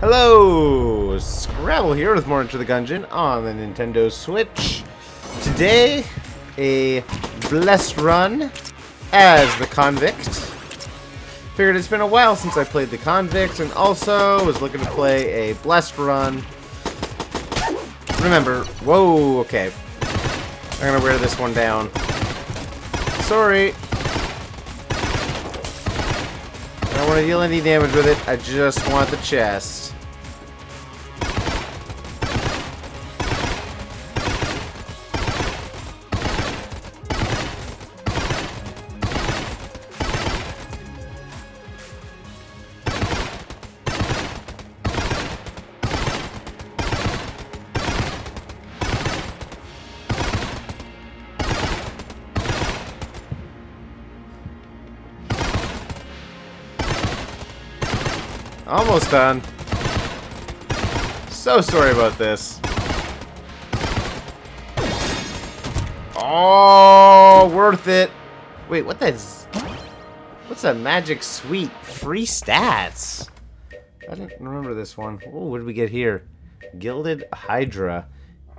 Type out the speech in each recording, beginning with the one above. Hello! Scrabble here with more Into the Gungeon on the Nintendo Switch. Today, a blessed run as the Convict. Figured it's been a while since I played the Convict, and also was looking to play a blessed run. Remember, whoa, okay. I'm gonna wear this one down. Sorry. I don't want to deal any damage with it, I just want the chest. Almost done. So sorry about this. Oh, worth it. Wait, what that's? What's that magic sweet? Free stats. I didn't remember this one. Oh, what did we get here? Gilded Hydra.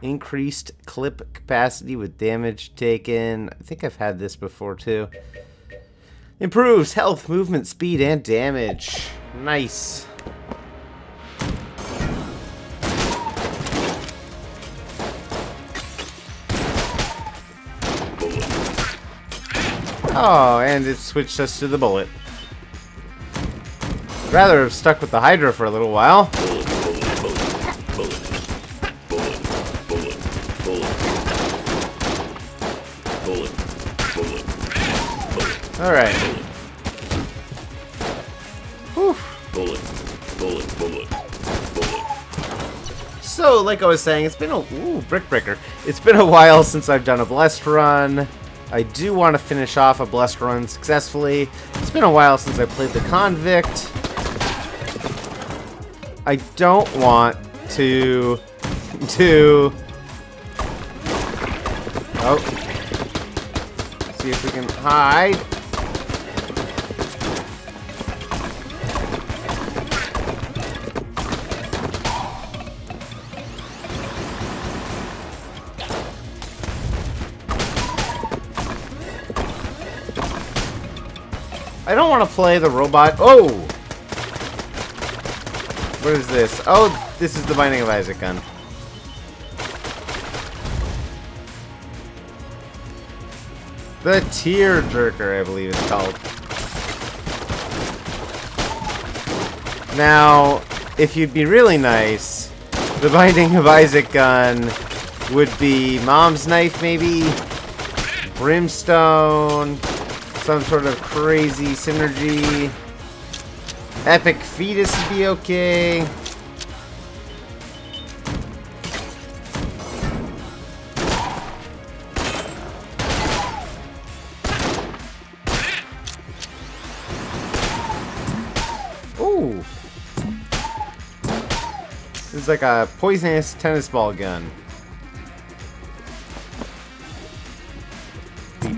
Increased clip capacity with damage taken. I think I've had this before too. Improves health, movement, speed, and damage. Nice. Oh, and it switched us to the bullet. I'd rather have stuck with the Hydra for a little while. Alright. So, like I was saying, it's been a... Ooh, Brick Breaker. It's been a while since I've done a Blessed Run. I do want to finish off a Blessed Run successfully. It's been a while since I played the Convict. I don't want to... Oh. Let's see if we can hide. I don't want to play the robot. Oh! What is this? Oh, this is the Binding of Isaac Gun. The Tearjerker, I believe it's called. Now, if you'd be really nice, the Binding of Isaac Gun would be Mom's Knife, maybe? Brimstone... Some sort of crazy synergy. Epic Fetus would be okay. Ooh. This is like a poisonous tennis ball gun.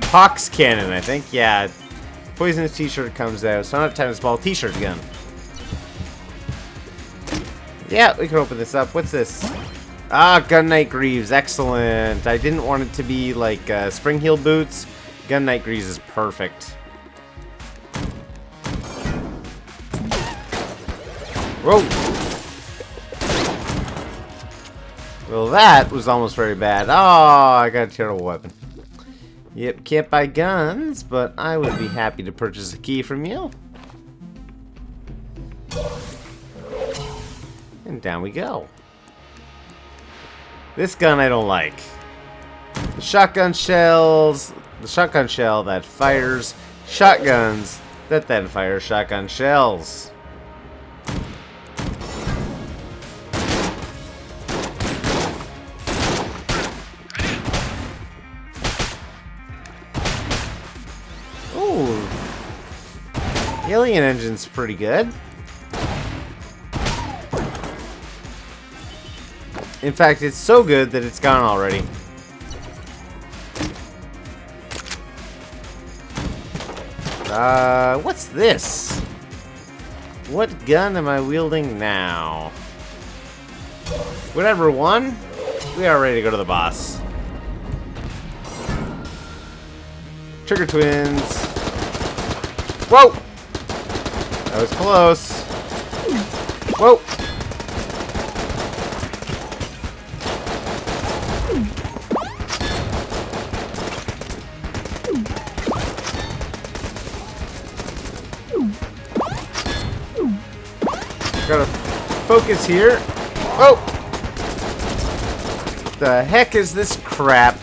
Pox Cannon, I think. Yeah. Poisonous t-shirt comes out. It's not a tennis ball t-shirt gun. Yeah, we can open this up. What's this? Ah, Gun Knight Greaves. Excellent. I didn't want it to be like Spring Heel Boots. Gun Knight Greaves is perfect. Whoa. Well, that was almost very bad. Oh, I got a terrible weapon. Yep, can't buy guns, but I would be happy to purchase a key from you. And down we go. This gun I don't like. The shotgun shells... The shotgun shell that fires shotguns that then fires shotgun shells. Alien Engine's pretty good. In fact, it's so good that it's gone already. What's this? What gun am I wielding now? Whatever one, we are ready to go to the boss. Trigger Twins. Whoa! That was close. Whoa! Gotta focus here. Oh! The heck is this crap?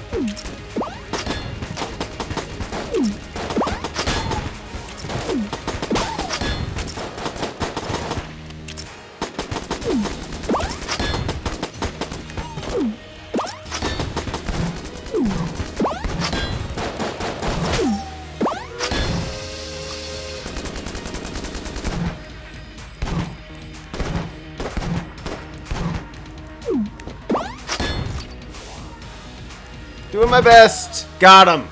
My best. Got him.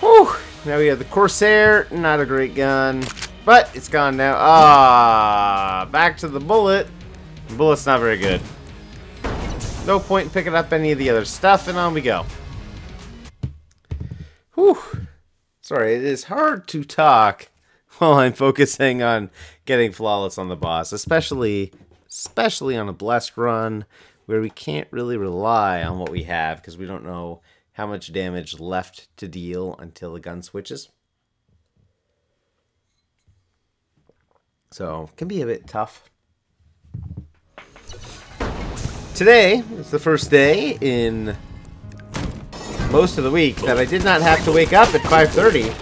Whew. Now we have the Corsair. Not a great gun, but it's gone now. Ah, back to the bullet. The bullet's not very good. No point in picking up any of the other stuff, and on we go. Whew. Sorry, it is hard to talk while I'm focusing on getting flawless on the boss, especially on a blessed run, where we can't really rely on what we have because we don't know how much damage left to deal until the gun switches. So, it can be a bit tough. Today is the first day in most of the week that I did not have to wake up at 5:30.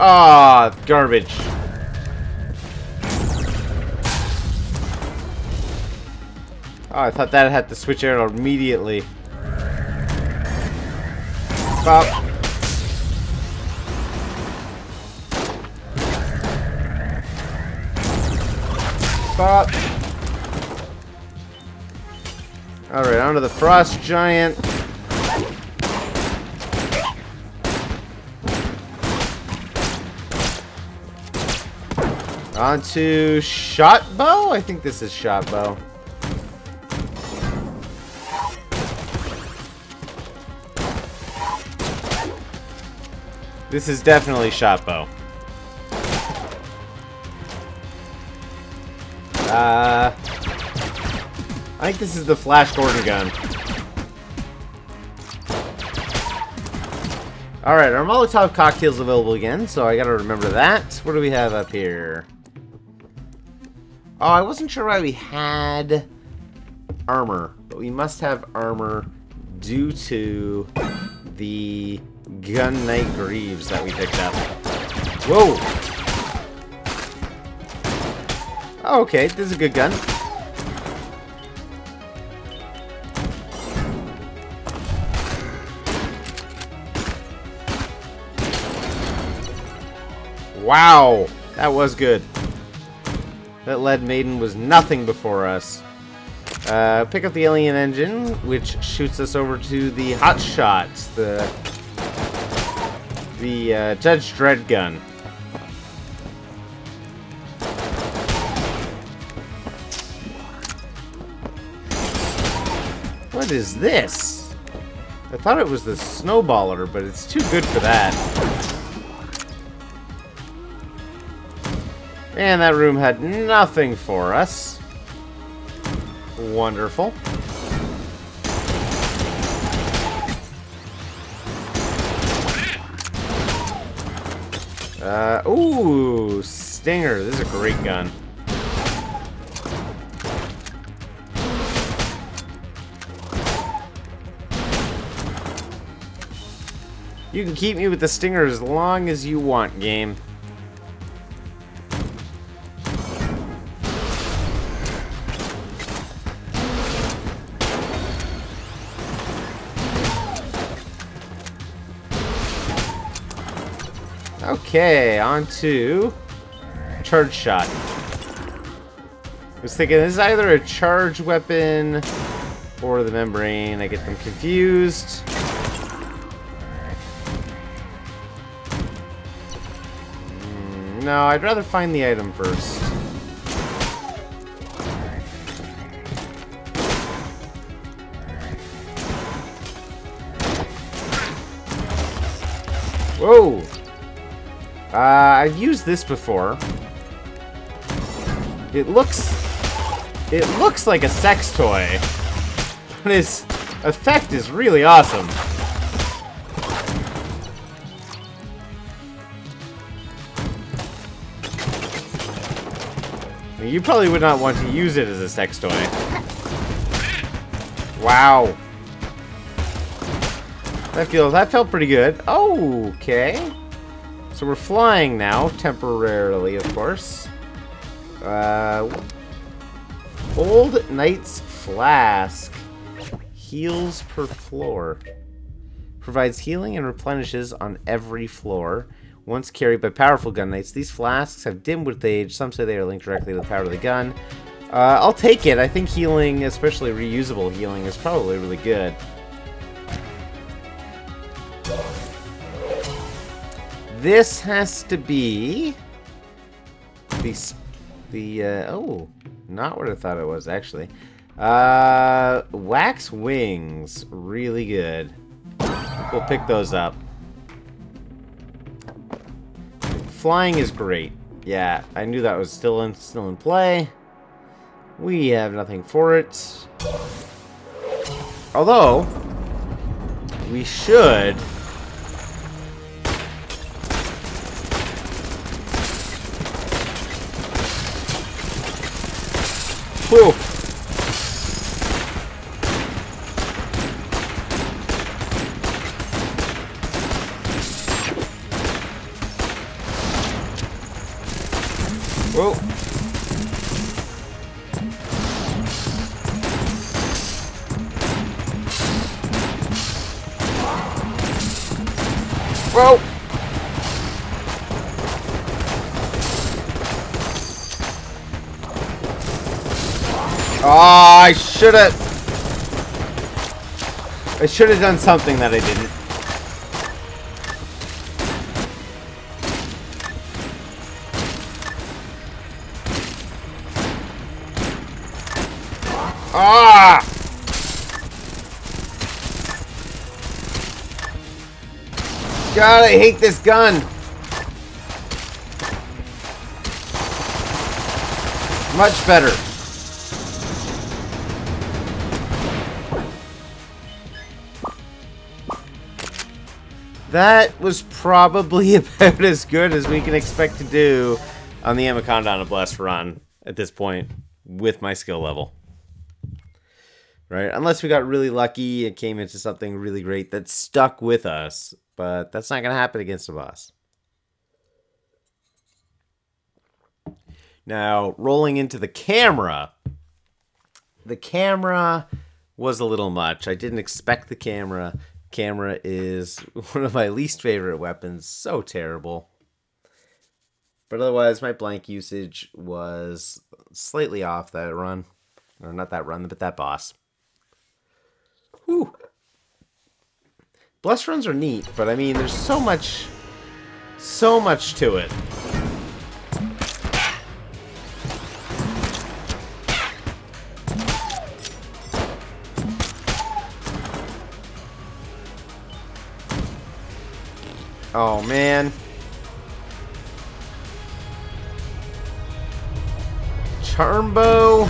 Ah, garbage. Oh, I thought that had to switch out immediately. Pop. Pop. Alright, onto the Frost Giant. Onto Shotbow? I think this is Shotbow. This is definitely Shotbow. I think this is the Flash Gordon gun. Alright, our Molotov cocktail's available again, so I gotta remember that. What do we have up here? Oh, I wasn't sure why we had armor, but we must have armor due to the Gun Knight Greaves that we picked up. Whoa! Oh, okay, this is a good gun. Wow! That was good. That Lead Maiden was nothing before us. Pick up the Alien Engine, which shoots us over to the Hot Shots, the Judge Dread Gun. What is this? I thought it was the Snowballer, but it's too good for that. And that room had nothing for us. Wonderful. Ooh, Stinger. This is a great gun. You can keep me with the Stinger as long as you want, game. Okay, on to charge shot. I was thinking this is either a charge weapon or the membrane. I get them confused. No, I'd rather find the item first. Whoa! I've used this before. It looks like a sex toy. But its effect is really awesome. You probably would not want to use it as a sex toy. Wow. That felt pretty good. Oh, okay. So we're flying now, temporarily, of course. Old Knight's Flask. Heals per floor. Provides healing and replenishes on every floor. Once carried by powerful gun knights, these flasks have dimmed with age. Some say they are linked directly to the power of the gun. I'll take it. I think healing, especially reusable healing, is probably really good. This has to be... oh, not what I thought it was, actually. Wax Wings. Really good. We'll pick those up. Flying is great. Yeah, I knew that was still in play. We have nothing for it. Although, we should... Whoa! Whoa! Whoa! Oh, I should have done something that I didn't. Ah! God, I hate this gun. Much better. That was probably about as good as we can expect to do on the Amaconda on a Blaspheron at this point with my skill level. Right? Unless we got really lucky and came into something really great that stuck with us. But that's not going to happen against a boss. Now, rolling into the camera. The camera was a little much. I didn't expect the camera. Camera is one of my least favorite weapons, so terrible. But otherwise, my blank usage was slightly off that run. Or not that run, but that boss. Whew. Blast runs are neat, but I mean, there's so much to it. Oh, man. Charmbow.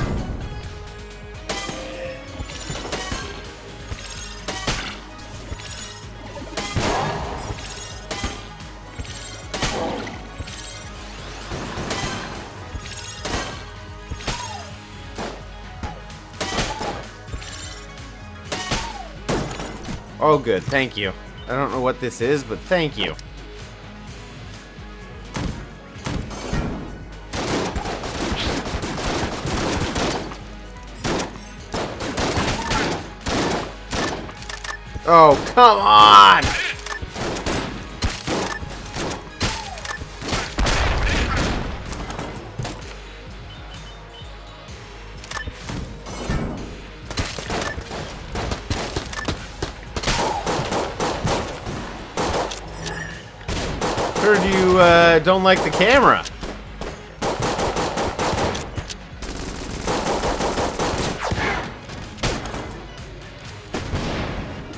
Oh, good. Thank you. I don't know what this is, but thank you. Oh, come on! you don't like the camera.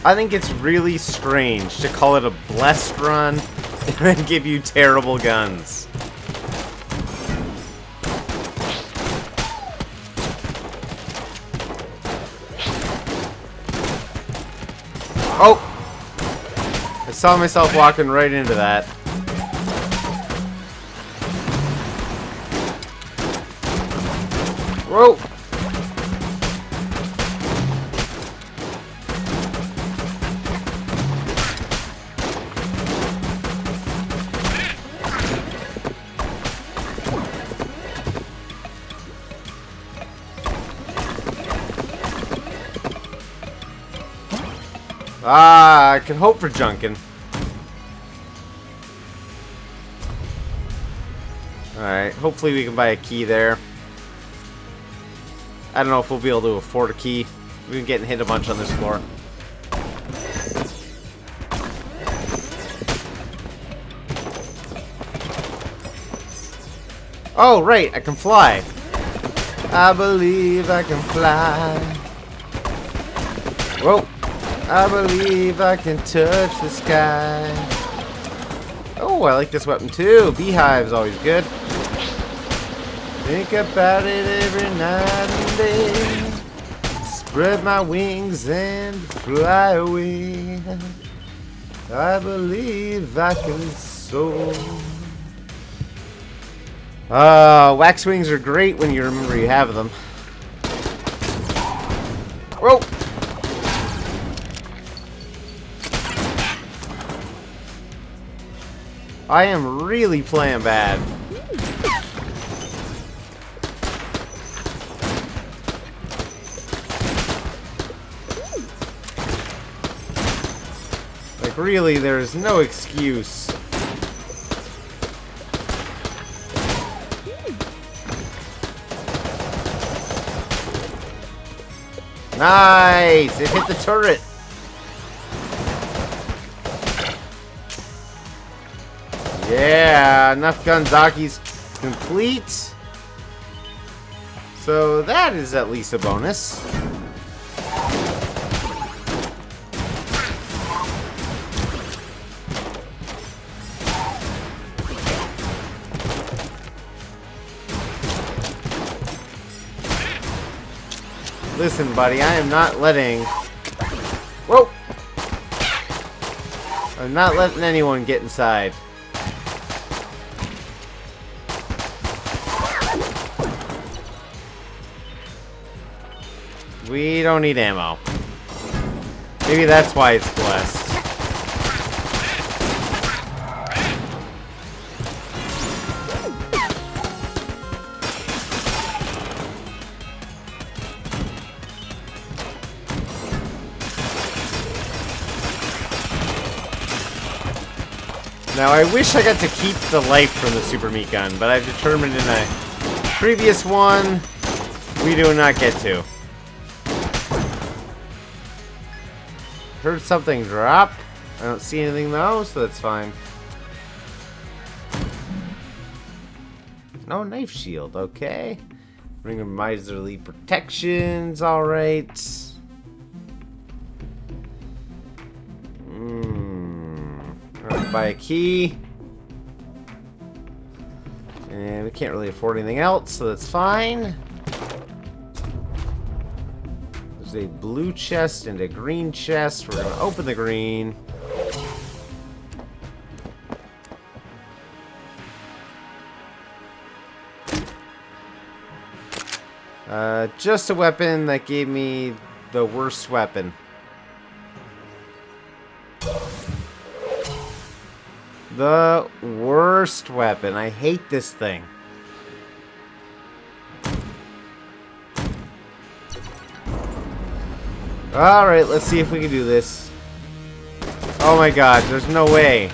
I think it's really strange to call it a blessed run and then give you terrible guns. Oh! I saw myself walking right into that. Whoa! Ah, I can hope for junkin'. Alright, hopefully we can buy a key there. I don't know if we'll be able to afford a key. We've been getting hit a bunch on this floor. Oh, right, I can fly. I believe I can fly. Whoa. I believe I can touch the sky. Oh, I like this weapon too. Beehive's always good. Think about it every night and day. Spread my wings and fly away. I believe I can soar. Wax wings are great when you remember you have them. Whoa! I am really playing bad. Like, really, there is no excuse. Nice! It hit the turret! Yeah, enough Gunzaki's complete. So that is at least a bonus. Listen, buddy, I am not letting... Whoa! I'm not letting anyone get inside. We don't need ammo. Maybe that's why it's blessed. Now, I wish I got to keep the life from the Super Meat Gun, but I've determined in a previous one, we do not get to. Heard something drop. I don't see anything though, so that's fine. No knife shield, okay. Ring of miserly protections, alright. Alright, buy a key. And we can't really afford anything else, so that's fine. A blue chest and a green chest. We're gonna open the green. Just a weapon that gave me the worst weapon. The worst weapon. I hate this thing. Alright, let's see if we can do this. Oh my god, there's no way.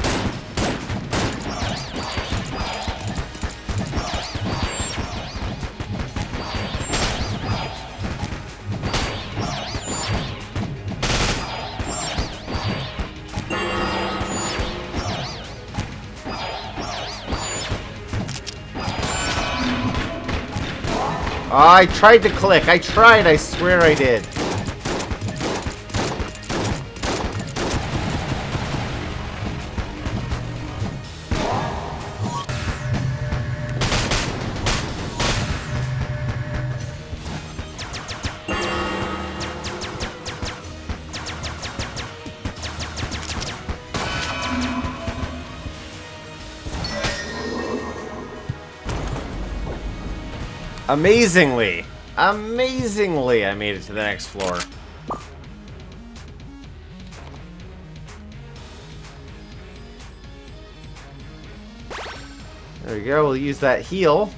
I tried to click. I tried. I swear I did. Amazingly, I made it to the next floor. There we go, we'll use that heal.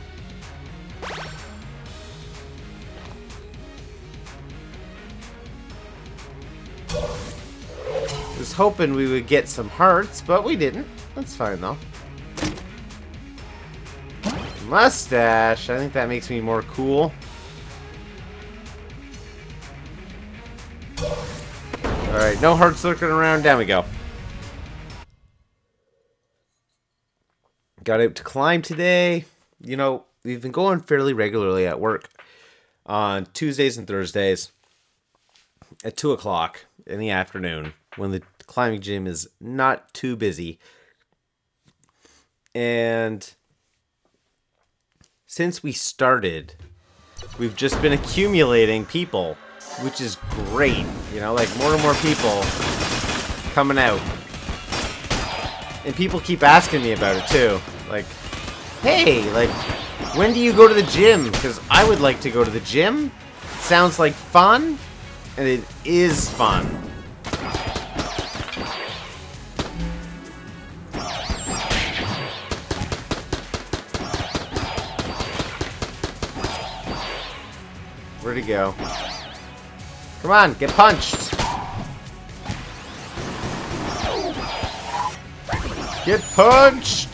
Was hoping we would get some hearts, but we didn't. That's fine though. Mustache! I think that makes me more cool. Alright, no hearts lurking around. Down we go. Got out to climb today. You know, we've been going fairly regularly at work on Tuesdays and Thursdays at 2 o'clock in the afternoon when the climbing gym is not too busy. And since we started, we've just been accumulating people, which is great. You know, like more and more people coming out. And people keep asking me about it too. Like, hey, like, when do you go to the gym? Because I would like to go to the gym. It sounds like fun, and it is fun. Where to go? Come on, get punched! Get punched!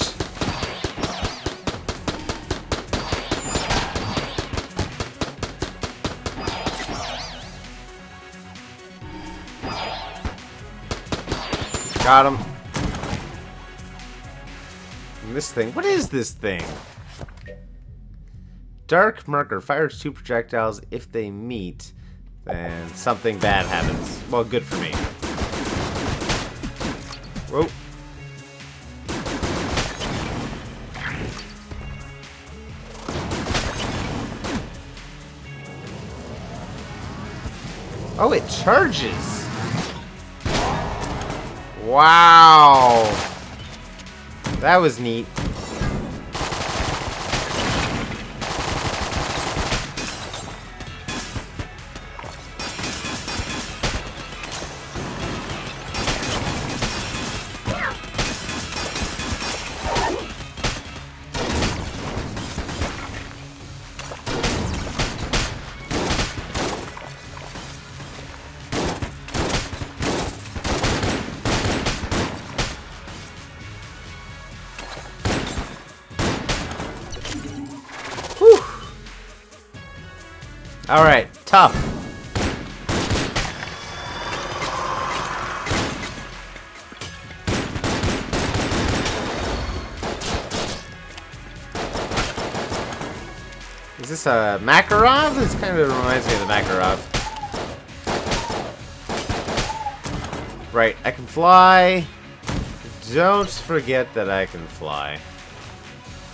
Got him. And this thing. What is this thing? Dark Marker fires 2 projectiles. If they meet, then something bad happens. Well, good for me. Whoa. Oh, it charges. Wow. That was neat. Alright, tough. Is this a Makarov? This kind of reminds me of the Makarov. Right, I can fly. Don't forget that I can fly.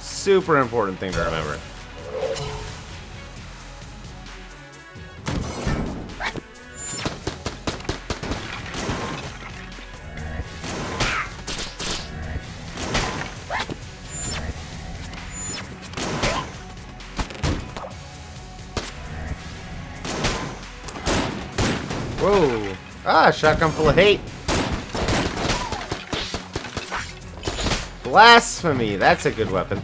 Super important thing to remember. Whoa. Ah, Shotgun Full of Hate. Blasphemy. That's a good weapon.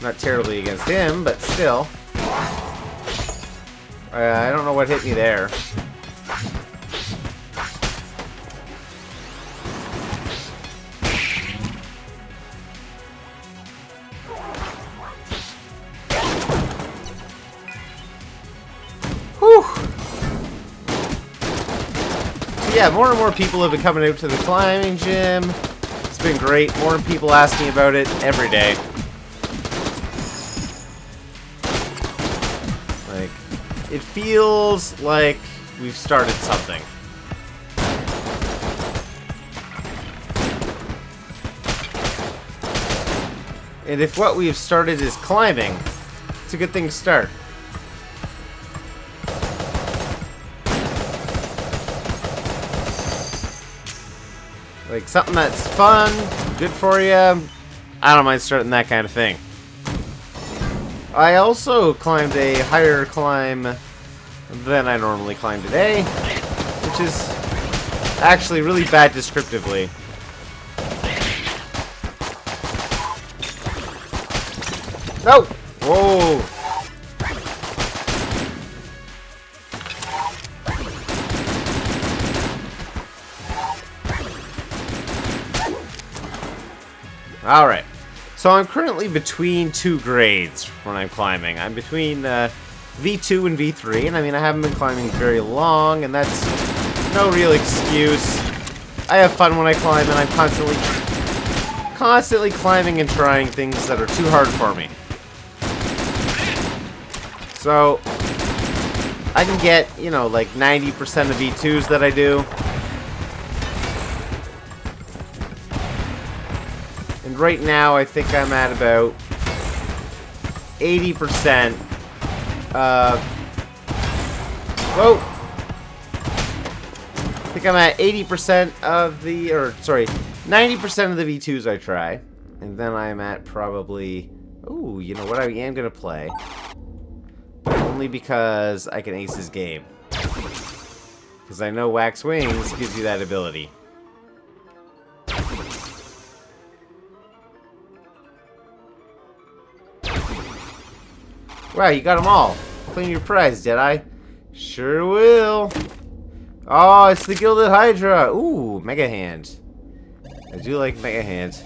Not terribly against him, but still. I don't know what hit me there. Yeah, more and more people have been coming out to the climbing gym. It's been great. More people ask me about it every day. Like, it feels like we've started something. And if what we've started is climbing, it's a good thing to start. Like, something that's fun, good for you, I don't mind starting that kind of thing. I also climbed a higher climb than I normally climb today, which is actually really bad descriptively. No! Whoa! Alright, so I'm currently between two grades when I'm climbing. I'm between V2 and V3, and I mean, I haven't been climbing very long, and that's no real excuse. I have fun when I climb, and I'm constantly climbing and trying things that are too hard for me. So, I can get, you know, like 90% of V2s that I do. And right now, I think I'm at about 80%. Whoa! I think I'm at 80% of the, or sorry, 90% of the V2s I try. And then I'm at probably, ooh, you know what, I am going to play. But only because I can ace this game. Because I know Wax Wings gives you that ability. Wow, you got them all. Claim your prize, Deadeye. Sure will. Oh, it's the Gilded Hydra. Ooh, Mega Hand. I do like Mega Hand.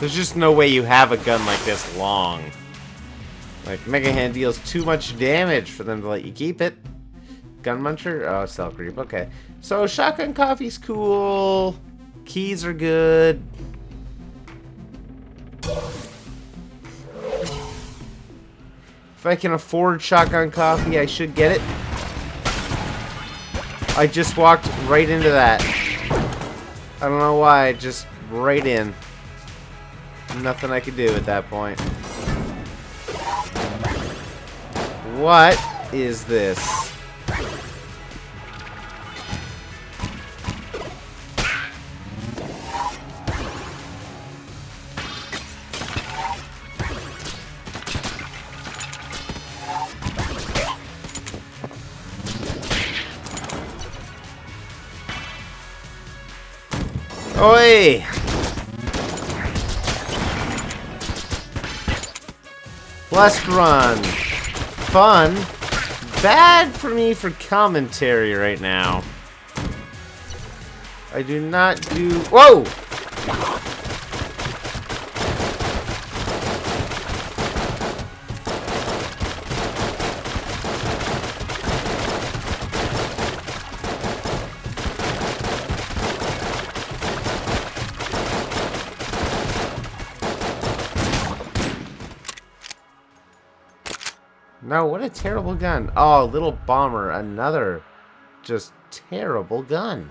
There's just no way you have a gun like this long. Like, Mega Hand deals too much damage for them to let you keep it. Gun Muncher? Oh, Cell Creep. Okay. So, Shotgun Coffee's cool. Keys are good. If I can afford Shotgun Coffee, I should get it. I just walked right into that. I don't know why, just right in. Nothing I could do at that point. What is this? Oi! Blast run. Fun. Bad for me for commentary right now. I do not do... Whoa! No, what a terrible gun. Oh, little bomber. Another just terrible gun.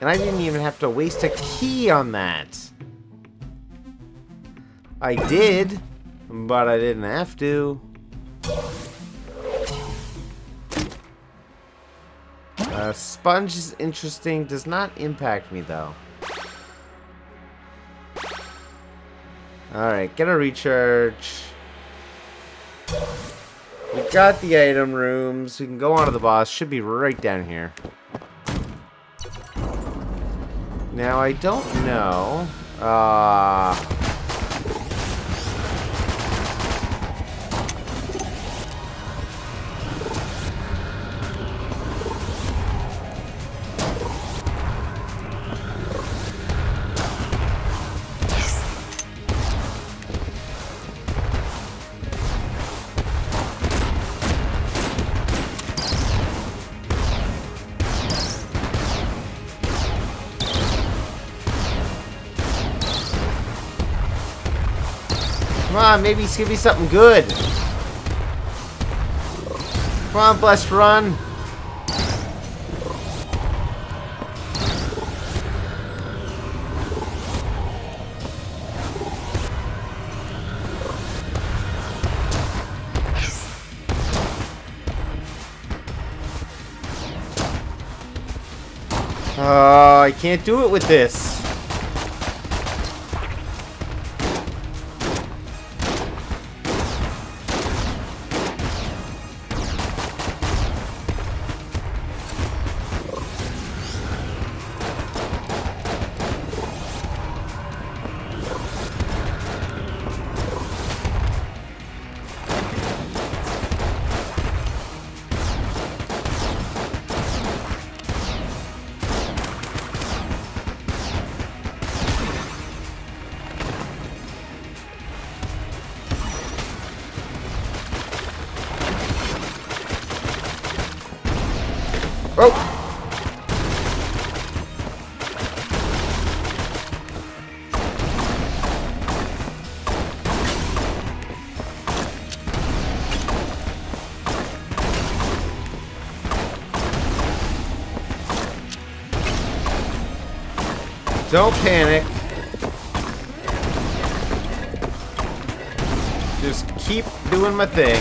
And I didn't even have to waste a key on that. I did, but I didn't have to. Sponge is interesting. Does not impact me, though. Alright, get a recharge. We got the item rooms. We can go on to the boss. Should be right down here. Now, I don't know. on, maybe he's gonna be something good. Come on, blessed run. Oh, I can't do it with this. Don't panic. Just keep doing my thing.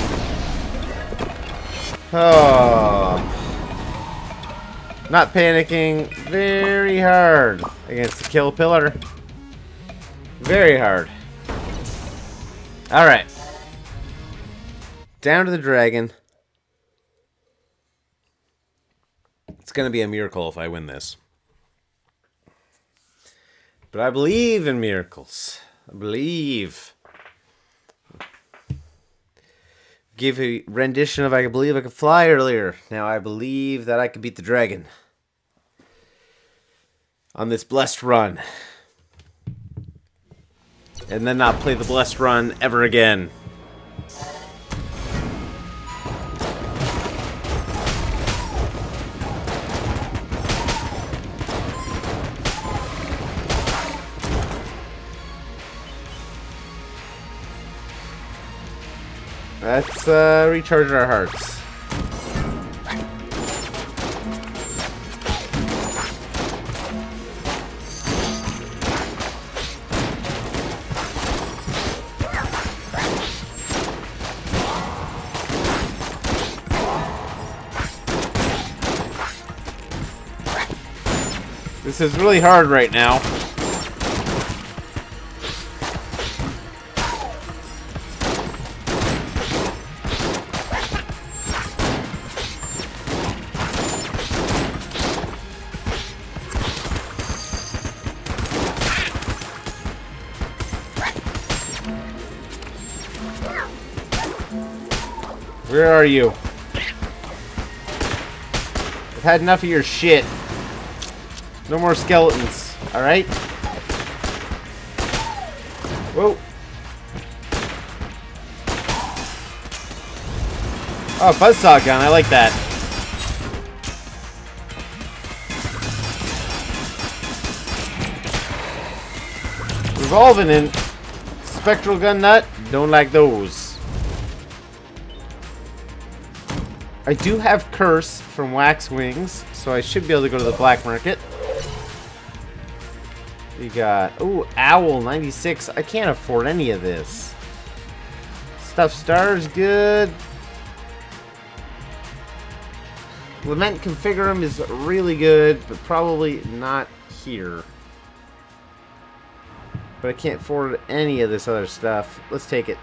Oh. Not panicking very hard against the kill pillar. Very hard. Alright. Down to the dragon. It's gonna be a miracle if I win this. But I believe in miracles. I believe. Give a rendition of I Believe I Could Fly earlier. Now I believe that I could beat the dragon. On this blessed run. And then not play the blessed run ever again. Let's recharge our hearts. This is really hard right now. Where are you? I've had enough of your shit. No more skeletons, alright? Whoa. Oh, buzzsaw gun, I like that. Revolving in. Spectral gun nut, don't like those. I do have Curse from Wax Wings, so I should be able to go to the black market. We got, ooh, Owl 96. I can't afford any of this. Stuffed Star's good. Lament Configurum is really good, but probably not here. But I can't afford any of this other stuff. Let's take it.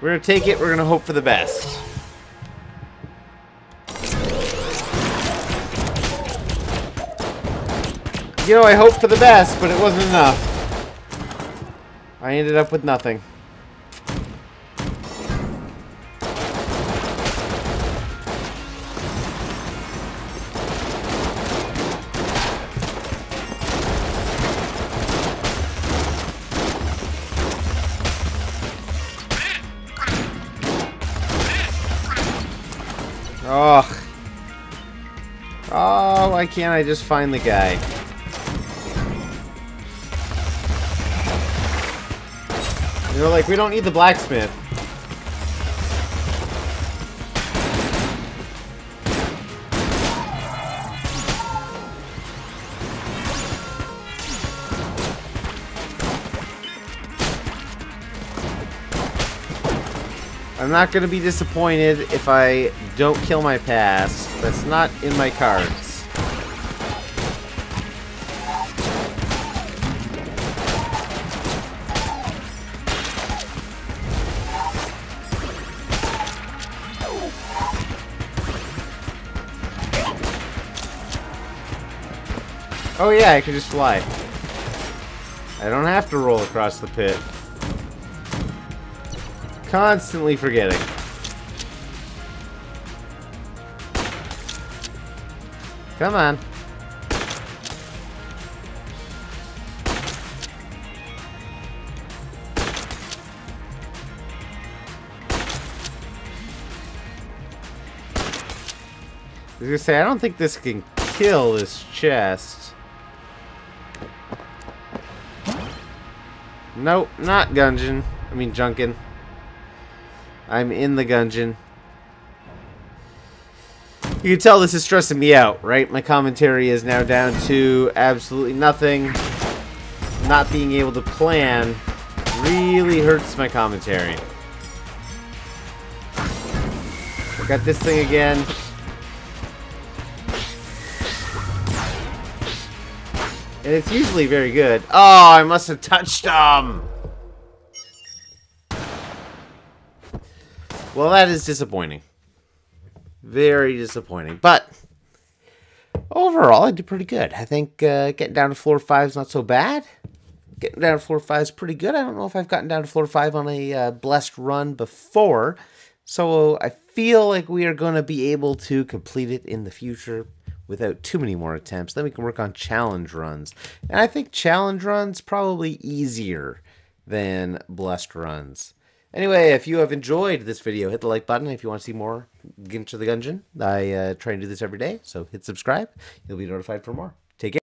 We're gonna take it, we're gonna hope for the best. You know, I hoped for the best, but it wasn't enough. I ended up with nothing. Oh, why can't I just find the guy? And they're like, we don't need the blacksmith. I'm not going to be disappointed if I don't kill my past. That's not in my cards. Oh yeah, I can just fly. I don't have to roll across the pit. Constantly forgetting. Come on. I was gonna say, I don't think this can kill this chest. Nope, not Gungeon. I mean, Junkin. I'm in the Gungeon. You can tell this is stressing me out, right? My commentary is now down to absolutely nothing. Not being able to plan really hurts my commentary. I got this thing again. And it's usually very good. Oh, I must have touched them! Well, that is disappointing. Very disappointing. But overall, I did pretty good. I think getting down to floor 5 is not so bad. Getting down to floor 5 is pretty good. I don't know if I've gotten down to floor 5 on a blessed run before. So I feel like we are going to be able to complete it in the future without too many more attempts. Then we can work on challenge runs. And I think challenge runs probably easier than blessed runs. Anyway, if you have enjoyed this video, hit the like button. If you want to see more Into the Gungeon, I try and do this every day, so hit subscribe. You'll be notified for more. Take care.